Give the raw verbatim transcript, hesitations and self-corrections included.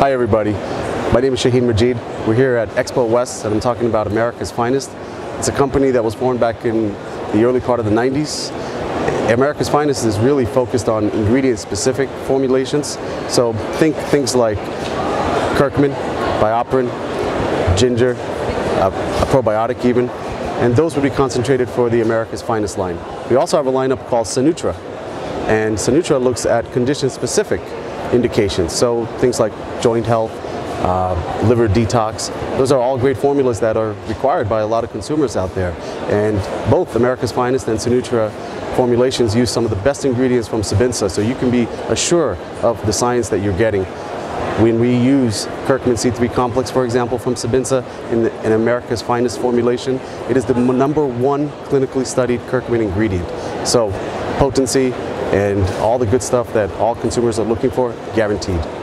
Hi everybody, my name is Shaheen Majeed. We're here at Expo West and I'm talking about America's Finest. It's a company that was formed back in the early part of the nineties. America's Finest is really focused on ingredient specific formulations. So think things like curcumin, bioperin, ginger, a probiotic even, and those would be concentrated for the America's Finest line. We also have a lineup called Sanutra, and Sanutra looks at condition-specific indications, so things like joint health, uh, liver detox. Those are all great formulas that are required by a lot of consumers out there, and both America's Finest and Sanutra formulations use some of the best ingredients from Sabinsa, so you can be assured of the science that you're getting. When we use Curcumin C three Complex, for example, from Sabinsa in, the, in America's Finest formulation, it is the number one clinically studied curcumin ingredient. So potency and all the good stuff that all consumers are looking for, guaranteed.